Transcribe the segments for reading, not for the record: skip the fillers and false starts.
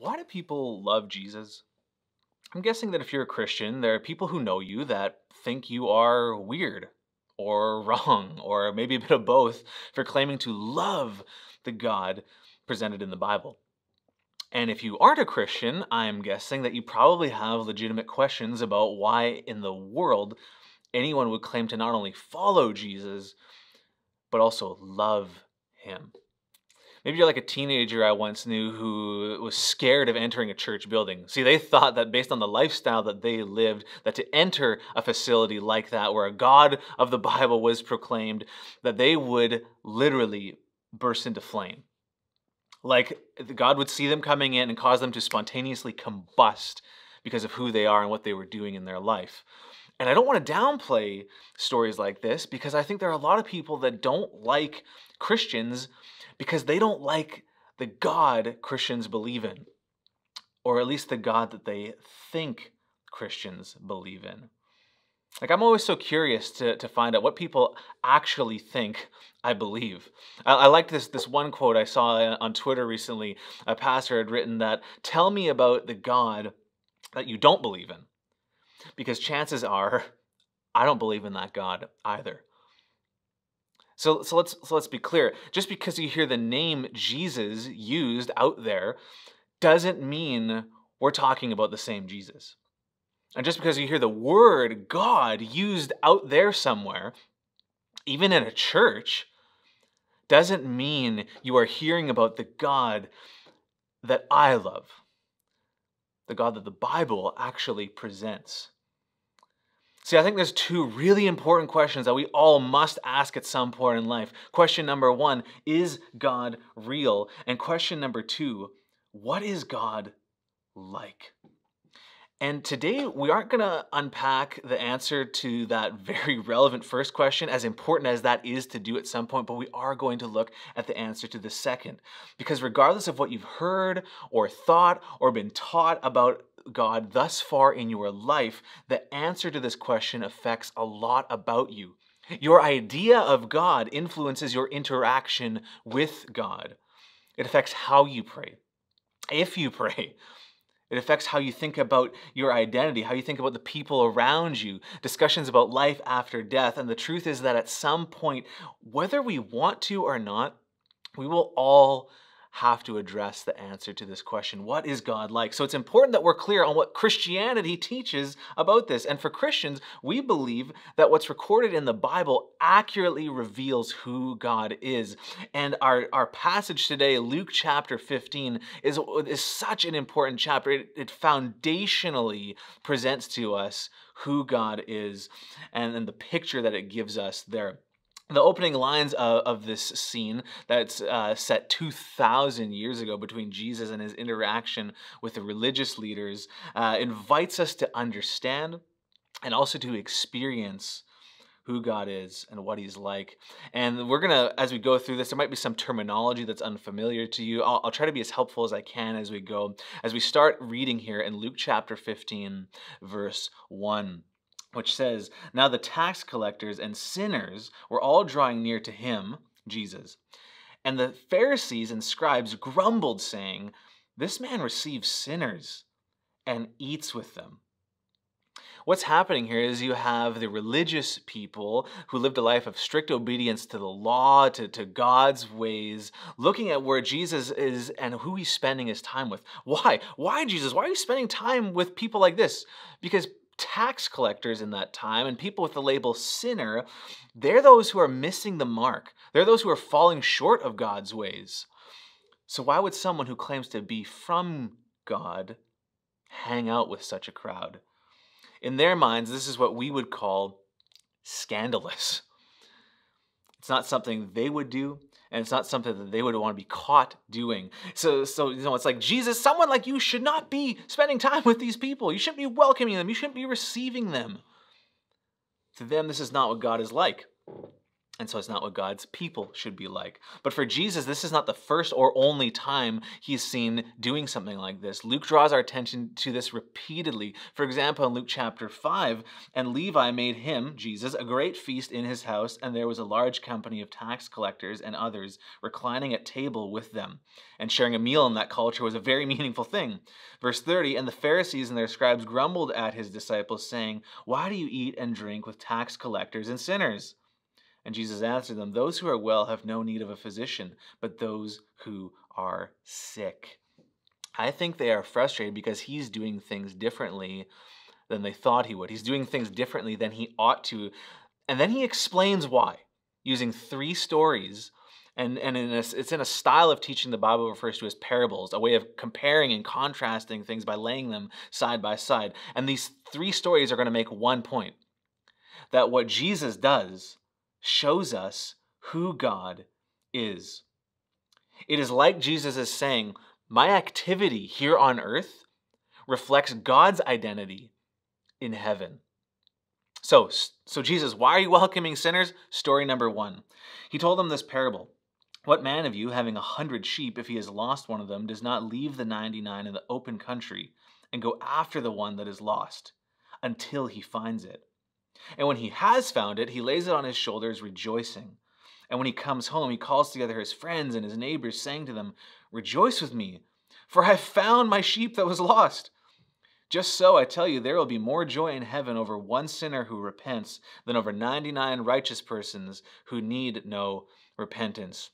why do people love Jesus? I'm guessing that if you're a Christian, there are people who know you that think you are weird or wrong, or maybe a bit of both, for claiming to love the God presented in the Bible. And if you aren't a Christian, I'm guessing that you probably have legitimate questions about why in the world anyone would claim to not only follow Jesus, but also love him. Maybe you're like a teenager I once knew who was scared of entering a church building. See, they thought that based on the lifestyle that they lived, that to enter a facility like that where a God of the Bible was proclaimed, that they would literally burst into flame. Like, God would see them coming in and cause them to spontaneously combust because of who they are and what they were doing in their life. And I don't want to downplay stories like this, because I think there are a lot of people that don't like Christians because they don't like the God Christians believe in, or at least the God that they think Christians believe in. Like, I'm always so curious to find out what people actually think I believe. I liked this one quote I saw on Twitter recently. A pastor had written that, "Tell me about the God that you don't believe in, because chances are I don't believe in that God either." So let's be clear. Just because you hear the name Jesus used out there doesn't mean we're talking about the same Jesus. And just because you hear the word God used out there somewhere, even in a church, doesn't mean you are hearing about the God that I love, the God that the Bible actually presents. See, I think there's two really important questions that we all must ask at some point in life. Question number one, is God real? And question number two, what is God like? And today, we aren't going to unpack the answer to that very relevant first question, as important as that is to do at some point, but we are going to look at the answer to the second. Because regardless of what you've heard or thought or been taught about God thus far in your life, the answer to this question affects a lot about you. Your idea of God influences your interaction with God. It affects how you pray, if you pray. It affects how you think about your identity, how you think about the people around you, discussions about life after death. And the truth is that at some point, whether we want to or not, we will all have to address the answer to this question: what is God like? So it's important that we're clear on what Christianity teaches about this. And for Christians, we believe that what's recorded in the Bible accurately reveals who God is. And our passage today, Luke chapter 15, is such an important chapter. It foundationally presents to us who God is and the picture that it gives us there. The opening lines of this scene that's set 2,000 years ago between Jesus and his interaction with the religious leaders invites us to understand and also to experience who God is and what he's like. And we're going to, as we go through this, there might be some terminology that's unfamiliar to you. I'll try to be as helpful as I can as we go. As we start reading here in Luke chapter 15, verse 1. Which says, "Now the tax collectors and sinners were all drawing near to him," Jesus, "and the Pharisees and scribes grumbled, saying, 'This man receives sinners and eats with them.'" What's happening here is you have the religious people who lived a life of strict obedience to the law, to God's ways, looking at where Jesus is and who he's spending his time with. Why? Why, Jesus? Why are you spending time with people like this? Because tax collectors in that time and people with the label sinner, they're those who are missing the mark. They're those who are falling short of God's ways. So why would someone who claims to be from God hang out with such a crowd? In their minds, this is what we would call scandalous. It's not something they would do, and it's not something that they would want to be caught doing. So you know, it's like, Jesus, someone like you should not be spending time with these people. You shouldn't be welcoming them. You shouldn't be receiving them. To them, this is not what God is like. And so it's not what God's people should be like. But for Jesus, this is not the first or only time he's seen doing something like this. Luke draws our attention to this repeatedly. For example, in Luke chapter 5, and Levi made him, Jesus, a great feast in his house, and there was a large company of tax collectors and others reclining at table with them. And sharing a meal in that culture was a very meaningful thing. Verse 30, and the Pharisees and their scribes grumbled at his disciples, saying, "Why do you eat and drink with tax collectors and sinners?" And Jesus answered them, "Those who are well have no need of a physician, but those who are sick." I think they are frustrated because he's doing things differently than they thought he would. He's doing things differently than he ought to. And then he explains why, using three stories. It's in a style of teaching the Bible refers to as parables, a way of comparing and contrasting things by laying them side by side. And these three stories are going to make one point, that what Jesus does shows us who God is. It is like Jesus is saying, my activity here on earth reflects God's identity in heaven. So Jesus, why are you welcoming sinners? Story number one. He told them this parable. What man of you, having 100 sheep, if he has lost one of them, does not leave the 99 in the open country and go after the one that is lost until he finds it? And when he has found it, he lays it on his shoulders, rejoicing. And when he comes home, he calls together his friends and his neighbors, saying to them, "Rejoice with me, for I have found my sheep that was lost." Just so, I tell you, there will be more joy in heaven over one sinner who repents than over 99 righteous persons who need no repentance.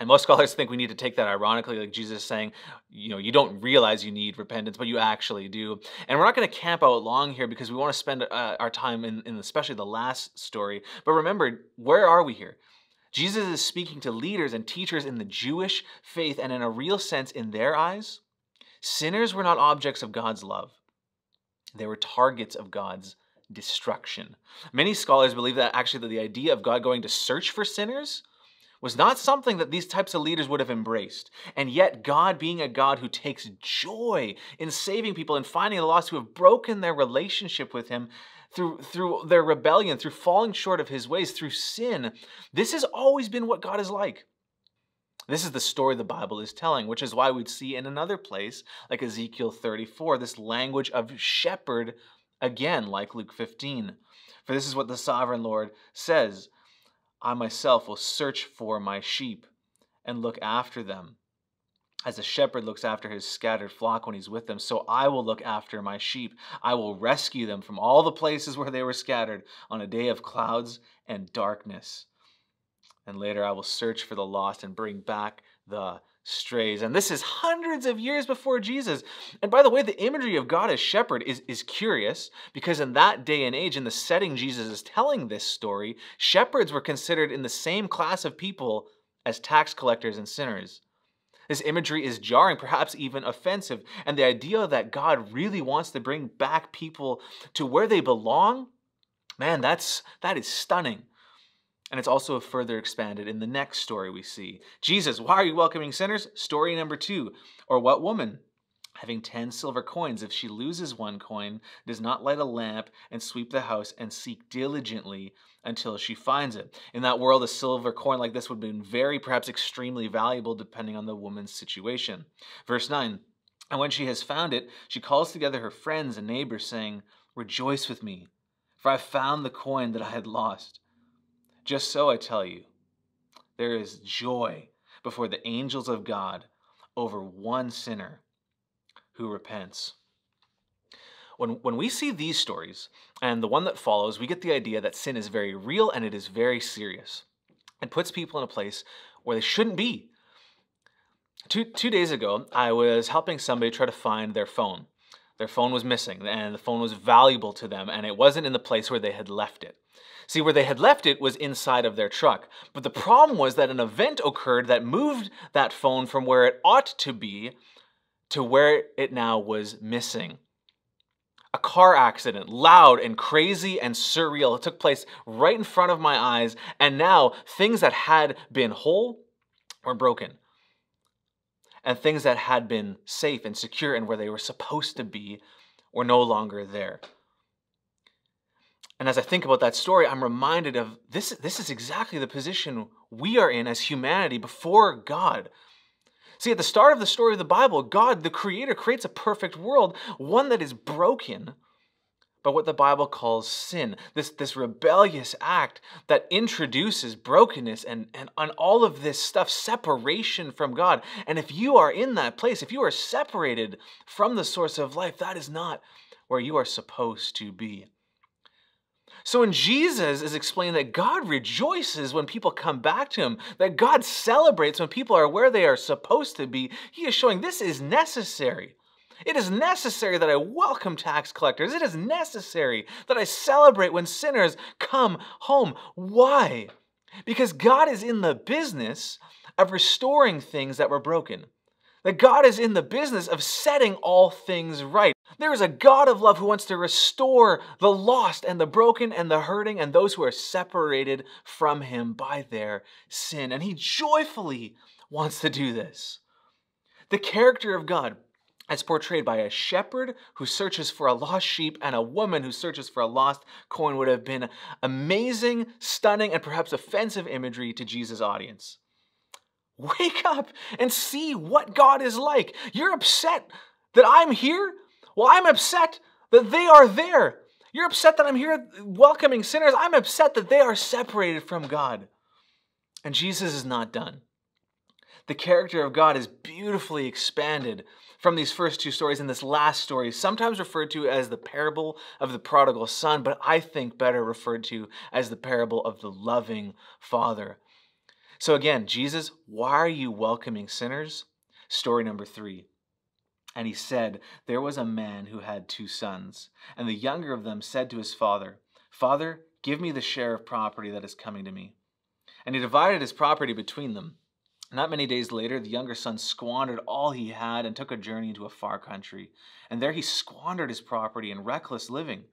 And most scholars think we need to take that ironically, like Jesus saying, you know, you don't realize you need repentance, but you actually do. And we're not going to camp out long here because we want to spend our time in especially the last story. But remember, where are we here? Jesus is speaking to leaders and teachers in the Jewish faith, and in a real sense, in their eyes, sinners were not objects of God's love. They were targets of God's destruction. Many scholars believe that actually that the idea of God going to search for sinners was not something that these types of leaders would have embraced. And yet God, being a God who takes joy in saving people and finding the lost who have broken their relationship with him through their rebellion, through falling short of his ways, through sin, this has always been what God is like. This is the story the Bible is telling, which is why we'd see in another place, like Ezekiel 34, this language of shepherd again, like Luke 15. For this is what the sovereign Lord says, "I myself will search for my sheep and look after them. As a shepherd looks after his scattered flock when he's with them, so I will look after my sheep. I will rescue them from all the places where they were scattered on a day of clouds and darkness. And later I will search for the lost and bring back the strays." And this is hundreds of years before Jesus. And by the way, the imagery of God as shepherd is curious, because in that day and age, in the setting Jesus is telling this story, shepherds were considered in the same class of people as tax collectors and sinners. This imagery is jarring, perhaps even offensive. And the idea that God really wants to bring back people to where they belong, man, that is stunning. And it's also further expanded in the next story we see. Jesus, why are you welcoming sinners? Story number two. Or what woman, having 10 silver coins, if she loses one coin, does not light a lamp and sweep the house and seek diligently until she finds it? In that world, a silver coin like this would have been very, perhaps extremely valuable, depending on the woman's situation. Verse 9, and when she has found it, she calls together her friends and neighbors, saying, "Rejoice with me, for I found the coin that I had lost." Just so, I tell you, there is joy before the angels of God over one sinner who repents. When we see these stories and the one that follows, we get the idea that sin is very real and it is very serious. It puts people in a place where they shouldn't be. Two days ago, I was helping somebody try to find their phone. Their phone was missing, and the phone was valuable to them, and it wasn't in the place where they had left it. See, where they had left it was inside of their truck. But the problem was that an event occurred that moved that phone from where it ought to be to where it now was missing. A car accident, loud and crazy and surreal, it took place right in front of my eyes, and now things that had been whole were broken. And things that had been safe and secure and where they were supposed to be were no longer there. And as I think about that story, I'm reminded of this is exactly the position we are in as humanity before God. See, at the start of the story of the Bible, God, the Creator, creates a perfect world, one that is broken by what the Bible calls sin, this rebellious act that introduces brokenness and all of this stuff, separation from God. And if you are in that place, if you are separated from the source of life, that is not where you are supposed to be. So when Jesus is explaining that God rejoices when people come back to him, that God celebrates when people are where they are supposed to be, he is showing this is necessary. It is necessary that I welcome tax collectors. It is necessary that I celebrate when sinners come home. Why? Because God is in the business of restoring things that were broken. That God is in the business of setting all things right. There is a God of love who wants to restore the lost and the broken and the hurting and those who are separated from him by their sin. And he joyfully wants to do this. The character of God is portrayed by a shepherd who searches for a lost sheep and a woman who searches for a lost coin would have been amazing, stunning, and perhaps offensive imagery to Jesus' audience. Wake up and see what God is like. You're upset that I'm here? Well, I'm upset that they are there. You're upset that I'm here welcoming sinners. I'm upset that they are separated from God. And Jesus is not done. The character of God is beautifully expanded from these first two stories in this last story, sometimes referred to as the parable of the prodigal son, but I think better referred to as the parable of the loving father. So again, Jesus, why are you welcoming sinners? Story number 3. And he said, there was a man who had 2 sons, and the younger of them said to his father, Father, give me the share of property that is coming to me. And he divided his property between them. Not many days later, the younger son squandered all he had and took a journey into a far country. And there he squandered his property in reckless living.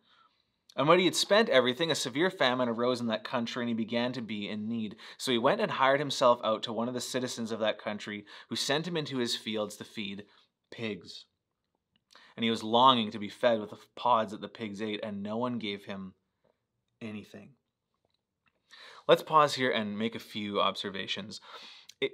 And when he had spent everything, a severe famine arose in that country, and he began to be in need. So he went and hired himself out to one of the citizens of that country, who sent him into his fields to feed pigs. And he was longing to be fed with the pods that the pigs ate, and no one gave him anything. Let's pause here and make a few observations.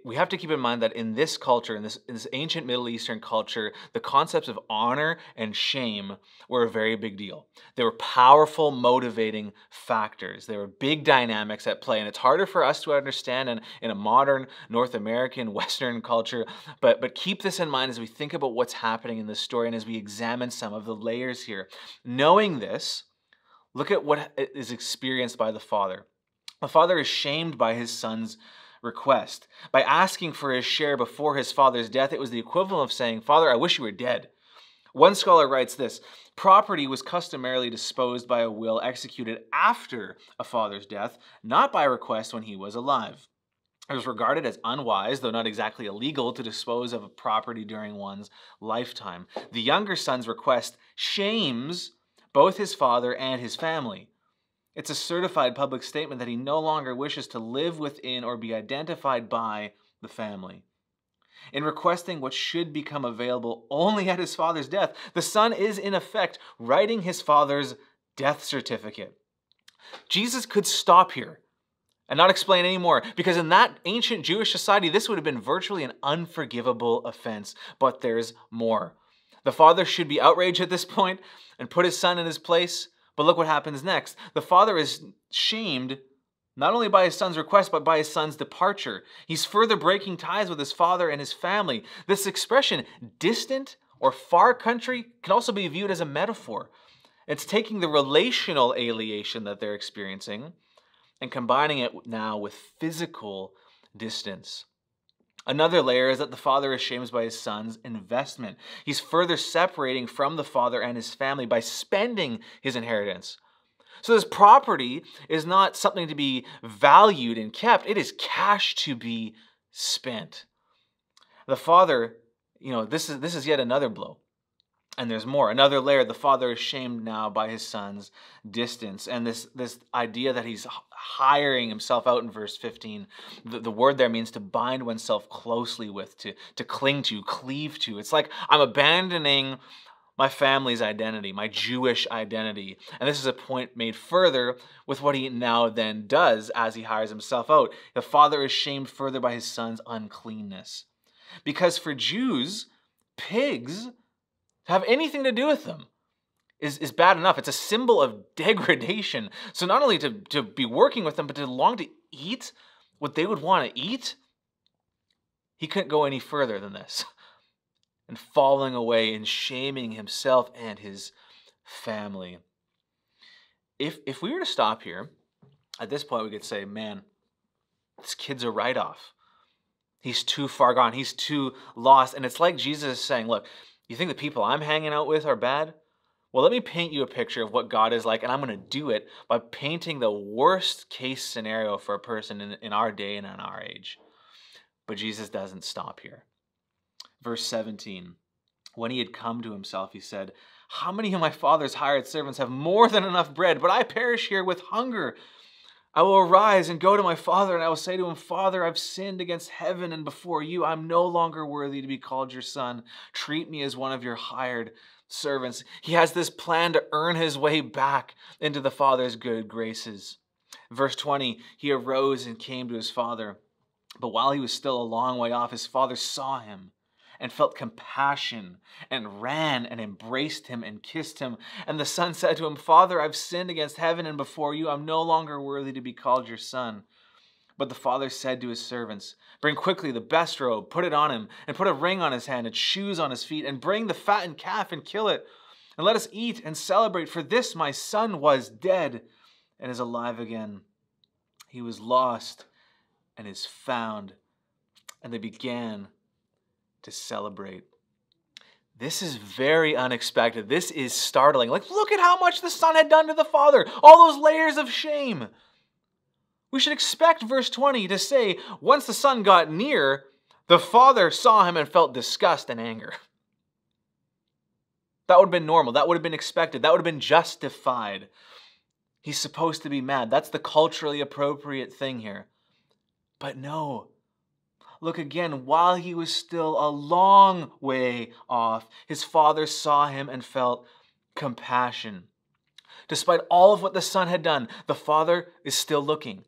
We have to keep in mind that in this culture, in this ancient Middle Eastern culture, the concepts of honor and shame were a very big deal. They were powerful, motivating factors. There were big dynamics at play, and it's harder for us to understand in a modern North American Western culture, but keep this in mind as we think about what's happening in this story and as we examine some of the layers here. Knowing this, look at what is experienced by the father. The father is shamed by his son's request. By asking for his share before his father's death, it was the equivalent of saying, Father, I wish you were dead. One scholar writes this, property was customarily disposed by a will executed after a father's death, not by request when he was alive. It was regarded as unwise, though not exactly illegal, to dispose of a property during one's lifetime. The younger son's request shames both his father and his family. It's a certified public statement that he no longer wishes to live within or be identified by the family. In requesting what should become available only at his father's death, the son is in effect writing his father's death certificate. Jesus could stop here and not explain anymore, because in that ancient Jewish society, this would have been virtually an unforgivable offense, but there's more. The father should be outraged at this point and put his son in his place. But look what happens next. The father is shamed not only by his son's request, but by his son's departure. He's further breaking ties with his father and his family. This expression, distant or far country, can also be viewed as a metaphor. It's taking the relational alienation that they're experiencing and combining it now with physical distance. Another layer is that the father is shamed by his son's investment. He's further separating from the father and his family by spending his inheritance. So this property is not something to be valued and kept. It is cash to be spent. The father, this is yet another blow. And there's more. Another layer, the father is shamed now by his son's distance. And this idea that he's hiring himself out in verse 15, the word there means to bind oneself closely with, to cling to, cleave to. It's like I'm abandoning my family's identity, my Jewish identity. And this is a point made further with what he now then does as he hires himself out. The father is shamed further by his son's uncleanness. Because for Jews, pigs, to have anything to do with them is bad enough. It's a symbol of degradation. So not only to be working with them, but to long to eat what they would want to eat, he couldn't go any further than this. And falling away and shaming himself and his family. If we were to stop here, at this point we could say, man, this kid's a write-off. He's too far gone. He's too lost. And it's like Jesus is saying, look, you think the people I'm hanging out with are bad? Well, let me paint you a picture of what God is like, and I'm going to do it by painting the worst case scenario for a person in our day and in our age. But Jesus doesn't stop here. Verse 17, when he had come to himself, he said, how many of my father's hired servants have more than enough bread, but I perish here with hunger? I will arise and go to my father, and I will say to him, Father, I've sinned against heaven and before you. I'm no longer worthy to be called your son. Treat me as one of your hired servants. He has this plan to earn his way back into the father's good graces. Verse 20, he arose and came to his father. But while he was still a long way off, his father saw him and felt compassion and ran and embraced him and kissed him. And the son said to him, Father, I've sinned against heaven and before you. I'm no longer worthy to be called your son. But the father said to his servants, bring quickly the best robe, put it on him, and put a ring on his hand and shoes on his feet, and bring the fattened calf and kill it, and let us eat and celebrate, for this my son was dead and is alive again. He was lost and is found. And they began to celebrate. This is very unexpected. This is startling. Like, look at how much the son had done to the father. All those layers of shame. We should expect verse 20 to say, once the son got near, the father saw him and felt disgust and anger. That would have been normal. That would have been expected. That would have been justified. He's supposed to be mad. That's the culturally appropriate thing here. But no. Look again, while he was still a long way off, his father saw him and felt compassion. Despite all of what the son had done, the father is still looking.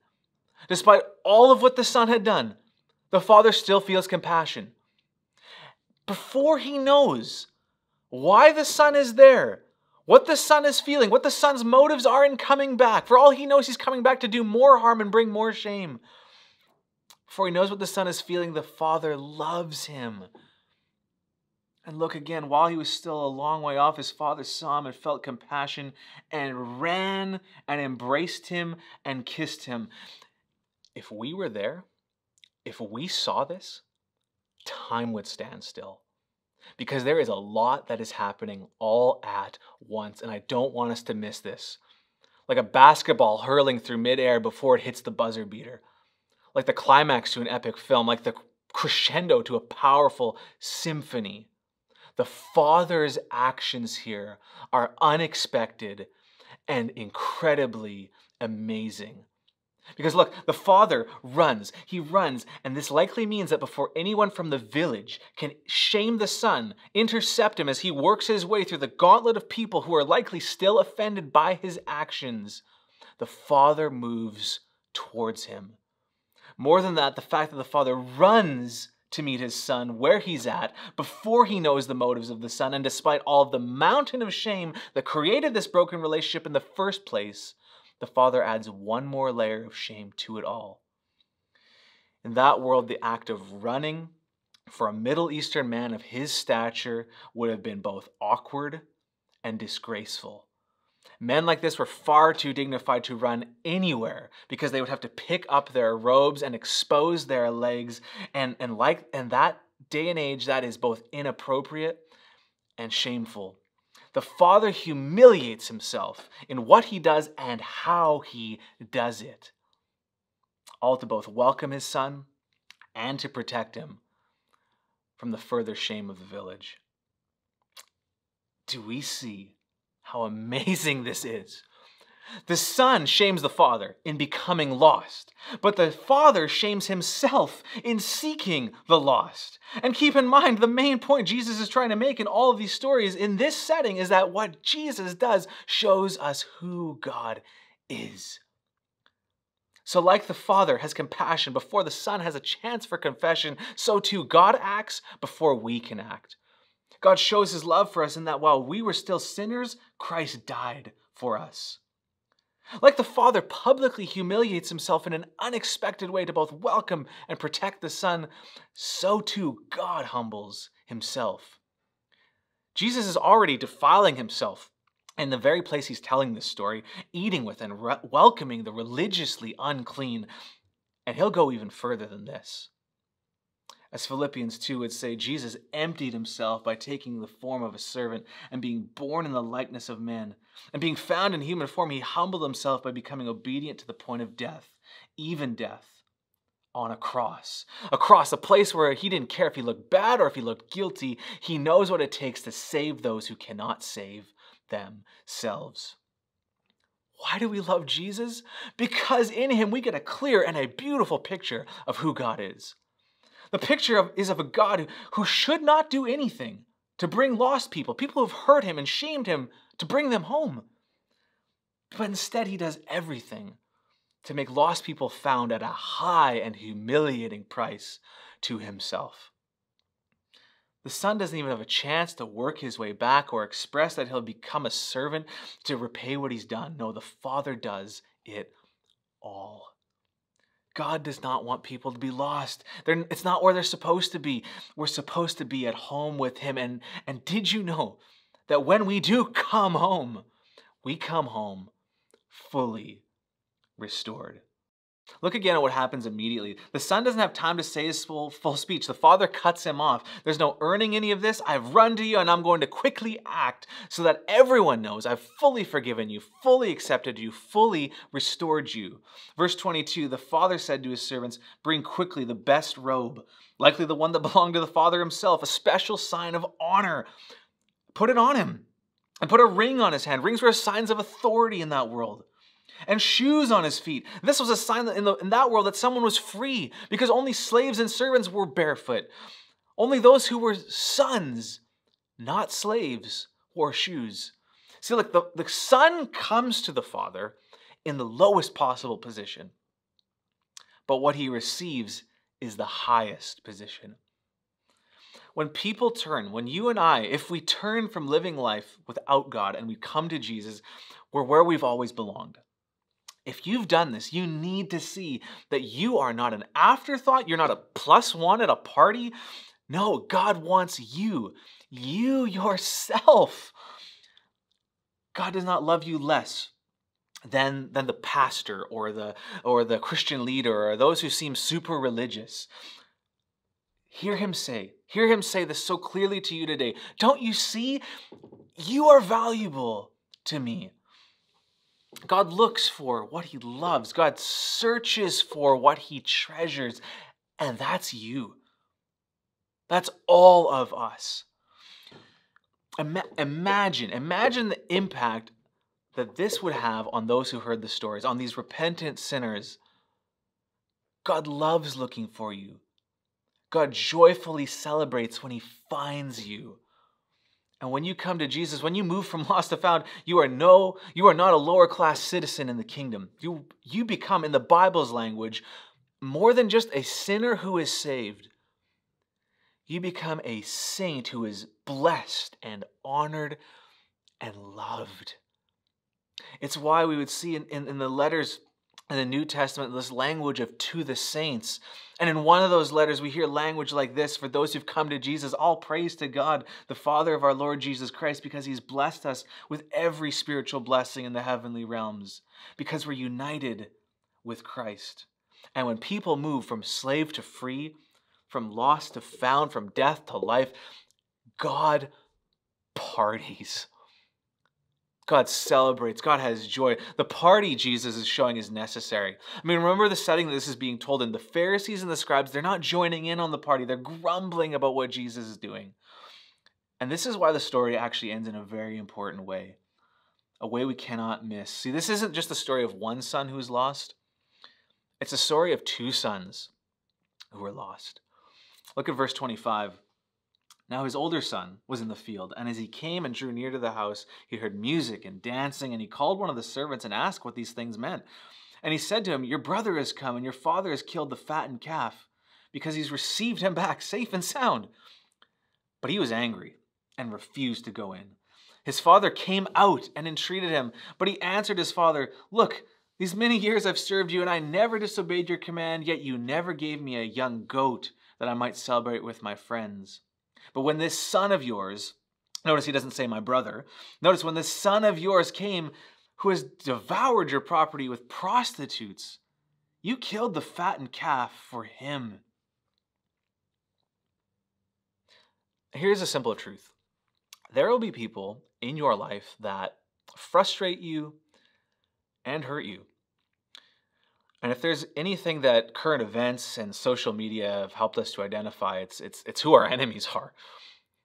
Despite all of what the son had done, the father still feels compassion. Before he knows why the son is there, what the son is feeling, what the son's motives are in coming back, for all he knows, he's coming back to do more harm and bring more shame. Before he knows what the son is feeling, the father loves him. And look again, while he was still a long way off, his father saw him and felt compassion and ran and embraced him and kissed him. If we were there, if we saw this, time would stand still. Because there is a lot that is happening all at once, and I don't want us to miss this. Like a basketball hurling through midair before it hits the buzzer beater. Like the climax to an epic film, like the crescendo to a powerful symphony. The father's actions here are unexpected and incredibly amazing. Because look, the father runs. He runs, and this likely means that before anyone from the village can shame the son, intercept him as he works his way through the gauntlet of people who are likely still offended by his actions, the father moves towards him. More than that, the fact that the father runs to meet his son where he's at before he knows the motives of the son, and despite all of the mountain of shame that created this broken relationship in the first place, the father adds one more layer of shame to it all. In that world, the act of running for a Middle Eastern man of his stature would have been both awkward and disgraceful. Men like this were far too dignified to run anywhere because they would have to pick up their robes and expose their legs. And that day and age, that is both inappropriate and shameful. The father humiliates himself in what he does and how he does it. All to both welcome his son and to protect him from the further shame of the village. Do we see how amazing this is? The son shames the father in becoming lost, but the father shames himself in seeking the lost. And keep in mind, the main point Jesus is trying to make in all of these stories in this setting is that what Jesus does shows us who God is. So like the father has compassion before the son has a chance for confession, so too God acts before we can act. God shows his love for us in that while we were still sinners, Christ died for us. Like the father publicly humiliates himself in an unexpected way to both welcome and protect the son, so too God humbles himself. Jesus is already defiling himself in the very place he's telling this story, eating with and welcoming the religiously unclean. And he'll go even further than this. As Philippians 2 would say, Jesus emptied himself by taking the form of a servant and being born in the likeness of men. And being found in human form, he humbled himself by becoming obedient to the point of death, even death on a cross. A cross, a place where he didn't care if he looked bad or if he looked guilty. He knows what it takes to save those who cannot save themselves. Why do we love Jesus? Because in him we get a clear and a beautiful picture of who God is. The picture is of a God who should not do anything to bring lost people, people who have hurt him and shamed him, to bring them home. But instead, he does everything to make lost people found at a high and humiliating price to himself. The son doesn't even have a chance to work his way back or express that he'll become a servant to repay what he's done. No, the father does it all. God does not want people to be lost. It's not where they're supposed to be. We're supposed to be at home with him. And did you know that when we do come home, we come home fully restored? Look again at what happens immediately. The son doesn't have time to say his full speech. The father cuts him off. There's no earning any of this. I've run to you and I'm going to quickly act so that everyone knows I've fully forgiven you, fully accepted you, fully restored you. Verse 22, the father said to his servants, bring quickly the best robe, likely the one that belonged to the father himself, a special sign of honor. Put it on him and put a ring on his hand. Rings were signs of authority in that world. And shoes on his feet. This was a sign that in that world that someone was free, because only slaves and servants were barefoot. Only those who were sons, not slaves, wore shoes. See, look, the son comes to the father in the lowest possible position, but what he receives is the highest position. When people turn, when you and I, if we turn from living life without God and we come to Jesus, we're where we've always belonged. If you've done this, you need to see that you are not an afterthought. You're not a plus one at a party. No, God wants you yourself. God does not love you less than the pastor or the Christian leader or those who seem super religious. Hear him say this so clearly to you today. Don't you see? You are valuable to me. God looks for what he loves. God searches for what he treasures. And that's you. That's all of us. Imagine the impact that this would have on those who heard the stories, on these repentant sinners. God loves looking for you. God joyfully celebrates when he finds you. And when you come to Jesus, when you move from lost to found, you are not a lower class citizen in the kingdom. You become, in the Bible's language, more than just a sinner who is saved. You become a saint who is blessed and honored and loved. It's why we would see in the letters in the New Testament this language of to the saints. And in one of those letters, we hear language like this: for those who've come to Jesus, all praise to God, the Father of our Lord Jesus Christ, because he's blessed us with every spiritual blessing in the heavenly realms, because we're united with Christ. And when people move from slave to free, from lost to found, from death to life, God parties. God celebrates. God has joy. The party Jesus is showing is necessary. I mean, remember the setting that this is being told in. The Pharisees and the scribes, they're not joining in on the party. They're grumbling about what Jesus is doing. And this is why the story actually ends in a very important way. a way we cannot miss. See, this isn't just the story of one son who is lost. It's a story of two sons who are lost. Look at verse 25. Now his older son was in the field, and as he came and drew near to the house, he heard music and dancing, and he called one of the servants and asked what these things meant. And he said to him, your brother has come, and your father has killed the fattened calf, because he's received him back safe and sound. But he was angry and refused to go in. His father came out and entreated him, but he answered his father, look, these many years I've served you, and I never disobeyed your command, yet you never gave me a young goat that I might celebrate with my friends. But when this son of yours, notice he doesn't say my brother, notice when this son of yours came, who has devoured your property with prostitutes, you killed the fattened calf for him. Here's a simple truth. There will be people in your life that frustrate you and hurt you. And if there's anything that current events and social media have helped us to identify, it's who our enemies are.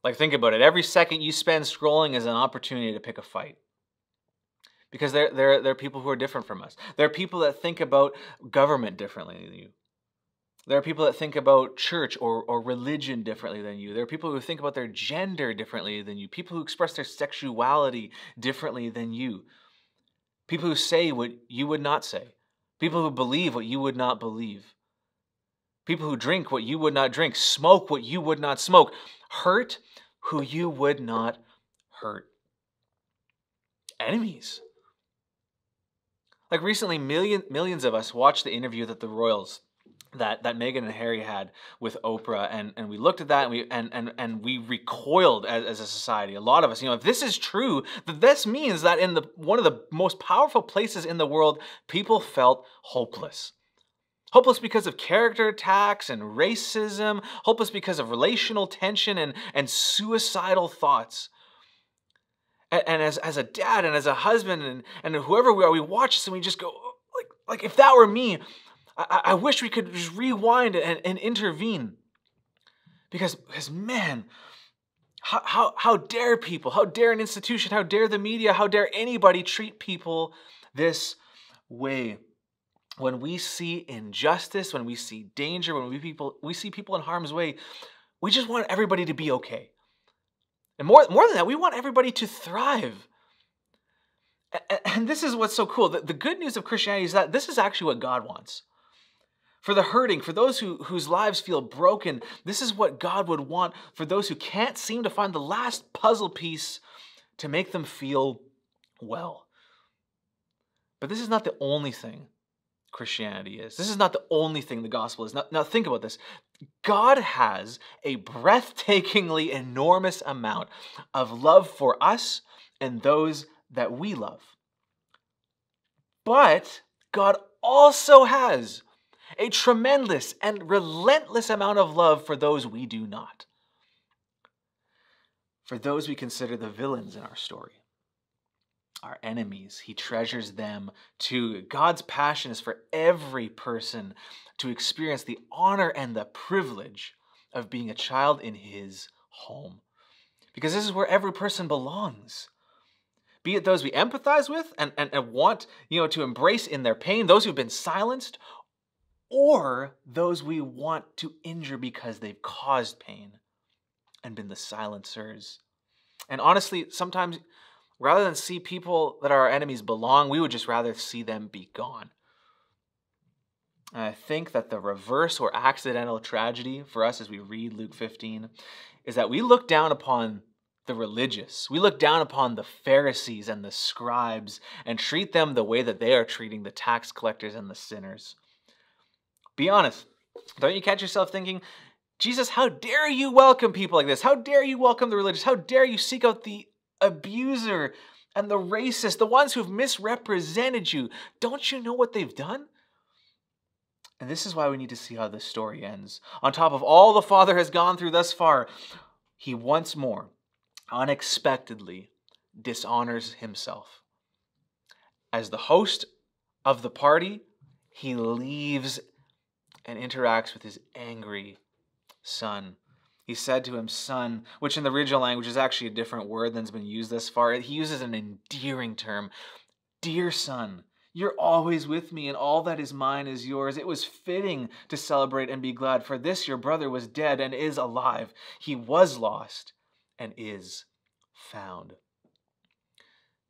Like, think about it. Every second you spend scrolling is an opportunity to pick a fight. Because there are people who are different from us. There are people that think about government differently than you. There are people that think about church or religion differently than you. There are people who think about their gender differently than you. People who express their sexuality differently than you. People who say what you would not say. People who believe what you would not believe. People who drink what you would not drink. Smoke what you would not smoke. Hurt who you would not hurt. Enemies. Like, recently, millions of us watched the interview that the Royals that Meghan and Harry had with Oprah, and we looked at that, and we recoiled as a society. A lot of us, you know, if this is true, this means that in one of the most powerful places in the world, people felt hopeless. Hopeless because of character attacks and racism, hopeless because of relational tension and suicidal thoughts. And as a dad and as a husband and whoever we are, we watch this and we just go, like if that were me, I wish we could just rewind and intervene. Because man, how dare people, how dare an institution, how dare the media, how dare anybody treat people this way? When we see injustice, when we see danger, when we see people in harm's way, we just want everybody to be okay. And more than that, we want everybody to thrive. And this is what's so cool. The good news of Christianity is that this is actually what God wants. For the hurting, for those whose lives feel broken, this is what God would want for those who can't seem to find the last puzzle piece to make them feel well. But this is not the only thing Christianity is. This is not the only thing the gospel is. Now think about this. God has a breathtakingly enormous amount of love for us and those that we love. But God also has a tremendous and relentless amount of love for those we do not. For those we consider the villains in our story, our enemies, he treasures them too. God's passion is for every person to experience the honor and the privilege of being a child in his home. Because this is where every person belongs. Be it those we empathize with and want, you know, to embrace in their pain, those who've been silenced, or those we want to injure because they've caused pain and been the silencers. And honestly, sometimes rather than see people that are our enemies belong, we would just rather see them be gone. And I think that the reverse or accidental tragedy for us as we read Luke 15 is that we look down upon the religious. We look down upon the Pharisees and the scribes and treat them the way that they are treating the tax collectors and the sinners. Be honest. Don't you catch yourself thinking, Jesus, how dare you welcome people like this? How dare you welcome the religious? How dare you seek out the abuser and the racist, the ones who've misrepresented you? Don't you know what they've done? And this is why we need to see how this story ends. On top of all the Father has gone through thus far, he once more, unexpectedly, dishonors himself. As the host of the party, he leaves and interacts with his angry son. He said to him, son, which in the original language is actually a different word than's been used thus far. He uses an endearing term. Dear son, you're always with me, and all that is mine is yours. It was fitting to celebrate and be glad, for this your brother was dead and is alive. He was lost and is found.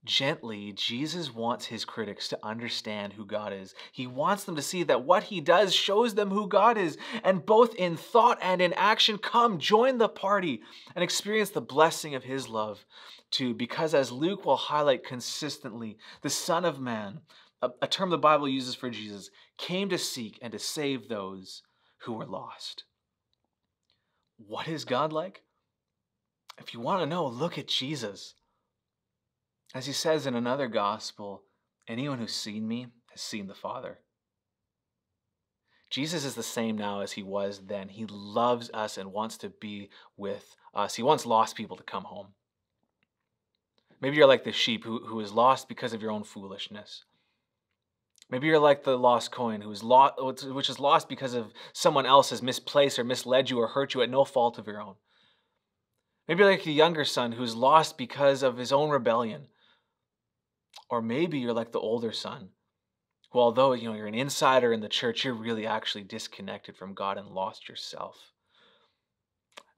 Gently, Jesus wants his critics to understand who God is. He wants them to see that what he does shows them who God is, and both in thought and in action, come, join the party and experience the blessing of his love too. Because as Luke will highlight consistently, the Son of Man, a term the Bible uses for Jesus, came to seek and to save those who were lost. What is God like? If you want to know, look at Jesus. As he says in another gospel, anyone who's seen me has seen the Father. Jesus is the same now as he was then. He loves us and wants to be with us. He wants lost people to come home. Maybe you're like the sheep who is lost because of your own foolishness. Maybe you're like the lost coin which is lost because of someone else has misplaced or misled you or hurt you at no fault of your own. Maybe you're like the younger son who's lost because of his own rebellion. Or maybe you're like the older son, who although you're an insider in the church, you're really actually disconnected from God and lost yourself.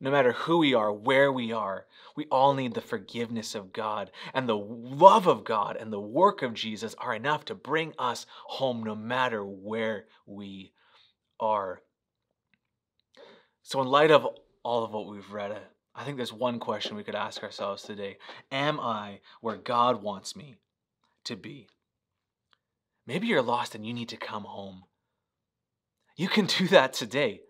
No matter who we are, where we are, we all need the forgiveness of God, and the love of God and the work of Jesus are enough to bring us home no matter where we are. So in light of all of what we've read, I think there's one question we could ask ourselves today. Am I where God wants me to be? Maybe you're lost and you need to come home. You can do that today.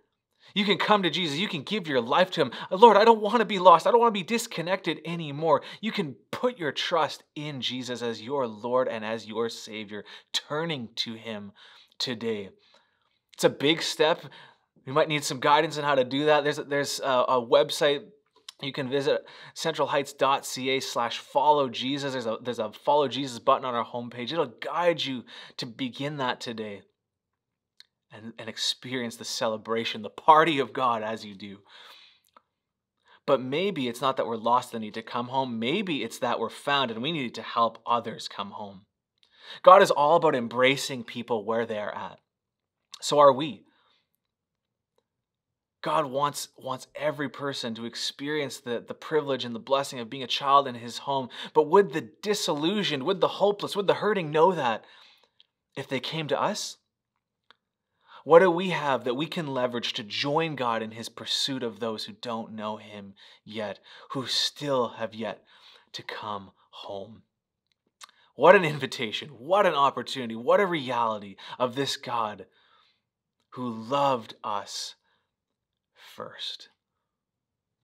You can come to Jesus. You can give your life to him. Lord, I don't want to be lost. I don't want to be disconnected anymore. You can put your trust in Jesus as your Lord and as your Savior, turning to him today. It's a big step. We might need some guidance on how to do that. There's a website you can visit, centralheights.ca/follow Jesus. There's a follow Jesus button on our homepage. It'll guide you to begin that today and experience the celebration, the party of God as you do. But maybe it's not that we're lost and need to come home. Maybe it's that we're found and we need to help others come home. God is all about embracing people where they are at. So are we. God wants every person to experience the privilege and the blessing of being a child in his home. But would the disillusioned, would the hopeless, would the hurting know that if they came to us? What do we have that we can leverage to join God in his pursuit of those who don't know him yet, who still have yet to come home? What an invitation, what an opportunity, what a reality of this God who loved us first.